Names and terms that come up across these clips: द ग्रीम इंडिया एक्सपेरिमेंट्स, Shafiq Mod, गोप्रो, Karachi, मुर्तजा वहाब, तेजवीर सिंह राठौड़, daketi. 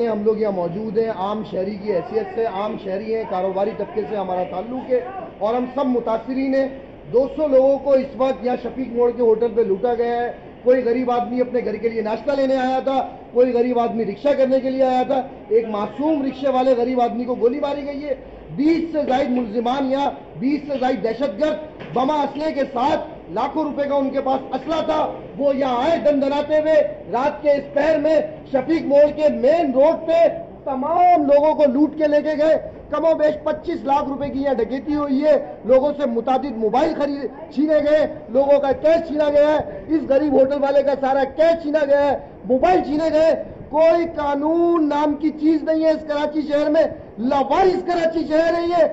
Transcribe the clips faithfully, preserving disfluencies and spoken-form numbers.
लें, हम लोग यहाँ मौजूद हैं आम शहरी की हैसियत से, आम शहरी हैं, कारोबारी तबके से हमारा ताल्लुक है और हम सब मुतासरीन हैं। दो सौ लोगों को इस वक्त यहाँ शफीक मोड़ के होटल पर लूटा गया है। कोई गरीब आदमी अपने घर के लिए नाश्ता लेने आया था, कोई गरीब आदमी रिक्शा करने के लिए आया था, एक मासूम रिक्शे वाले गरीब आदमी को गोली मारी गई है। बीस से ज्यादा मुलजिमान या बीस से ज्यादा दहशतगर्द बमा असले के साथ, लाखों रुपए का उनके पास असला था, वो यहाँ आए दंदनाते हुए रात के इस पहर में शफीक मोड़ के मेन रोड पे तमाम लोगों को लूट के लेके गए। कमो बेश पच्चीस लाख रुपए की यह डकैती हुई है। लोगों से मुतादिद मोबाइल खरीद छीने गए, लोगों का कैश छीना गया है, इस गरीब होटल वाले का सारा कैश छीना गया है, मोबाइल छीने गए। कोई कानून नाम की चीज नहीं है इस कराची शहर में, लावारिस कराची शहर है ये,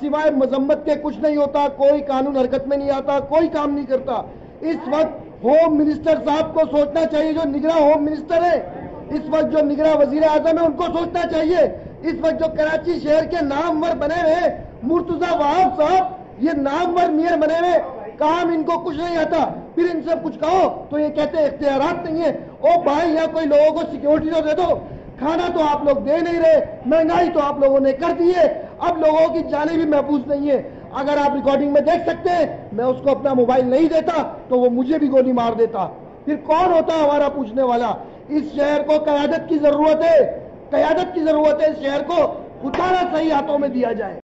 सिवाय मजम्मत के कुछ नहीं होता, कोई कानून हरकत में नहीं आता, कोई काम नहीं करता। इस वक्त होम मिनिस्टर साहब को सोचना चाहिए, जो निगरान होम मिनिस्टर है इस वक्त, जो निगरान वजीर आजम है, उनको सोचना चाहिए इस वक्त। जो कराची शहर के नामवर बने हुए मुर्तजा वहाब साहब, ये नामवर मेयर बने हुए, काम इनको कुछ नहीं आता, फिर इनसे कुछ कहो तो ये कहते हैं इख्तियारात नहीं है। ओ भाई, यहाँ कोई लोगों को सिक्योरिटी तो दे दो, खाना तो आप लोग दे नहीं रहे, महंगाई तो आप लोगों ने कर दी है, अब लोगों की जाने भी महफूज नहीं है। अगर आप रिकॉर्डिंग में देख सकते हैं, मैं उसको अपना मोबाइल नहीं देता तो वो मुझे भी गोली मार देता, फिर कौन होता हमारा पूछने वाला। इस शहर को क़यादत की जरूरत है, क़यादत की जरूरत है, इस शहर को उतारा सही हाथों में दिया जाए।